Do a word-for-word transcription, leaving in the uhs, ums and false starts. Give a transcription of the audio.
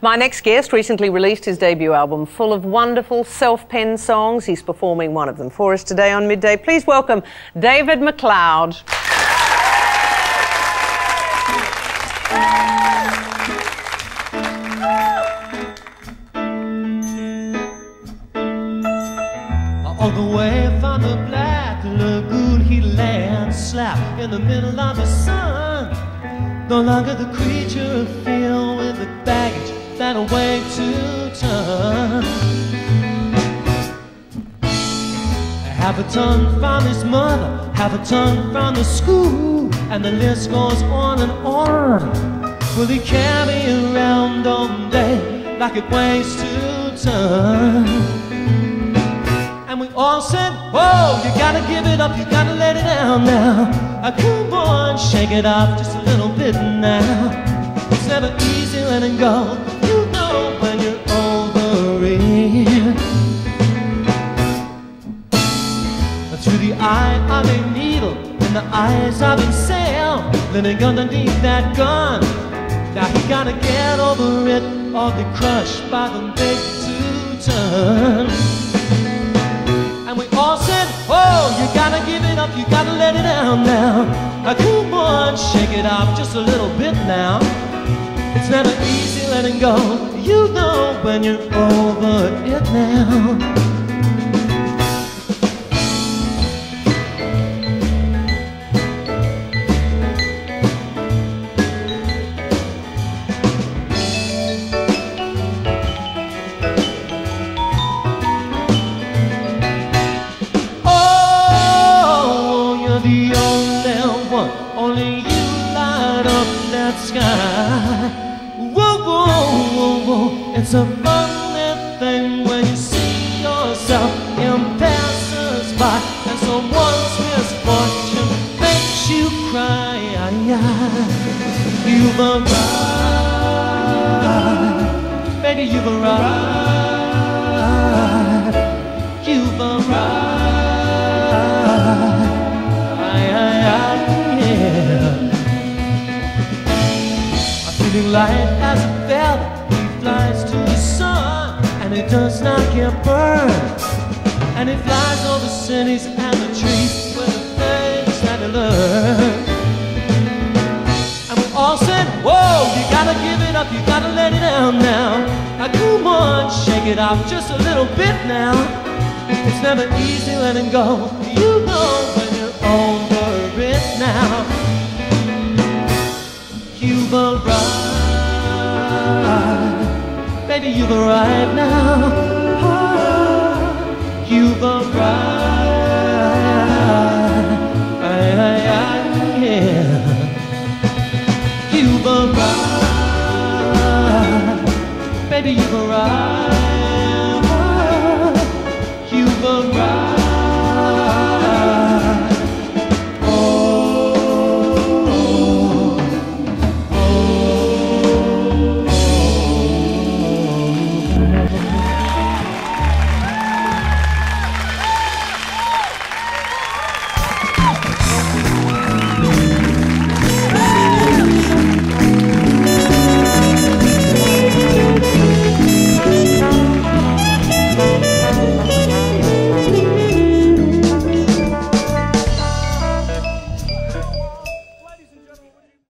My next guest recently released his debut album full of wonderful self-penned songs. He's performing one of them for us today on Midday. Please welcome David McLeod. On the way from the Black Lagoon, he lay and slept in the middle of the sun. No longer the creature filled with the baggage that a way to turn. Half a ton from his mother, half a ton from the school, and the list goes on and on. Will he carry around all day like it weighs two tons? And we all said, whoa, you gotta give it up, you gotta let it down now. I come on, shake it off just a little bit now. It's never easy letting go, you know when you're over it. Through the eye of a needle and the eyes of a sail, living underneath that gun. Now you gotta get over it or be crushed by the big two-ton. You gotta let it down now. Now come on, shake it off just a little bit now. It's never easy letting go. You know when you're over it now. Only you light up that sky. Whoa, whoa, whoa, whoa. It's a lonely thing when you see yourself in passers by, and someone's misfortune makes you cry. You've arrived, baby, you've arrived. You've arrived. Light as a feather, he flies to the sun, and he does not get burned. And he flies over cities and the trees with the things that he learned. And we all said, whoa, you gotta give it up, you gotta let it down now. Now come on, shake it off just a little bit now. It's never easy letting go, you know when you're over it now. You've arrived, baby, you've arrived now. Oh, you've arrived, I, I, I, yeah. You've arrived, baby, you've arrived. Oh, you've arrived.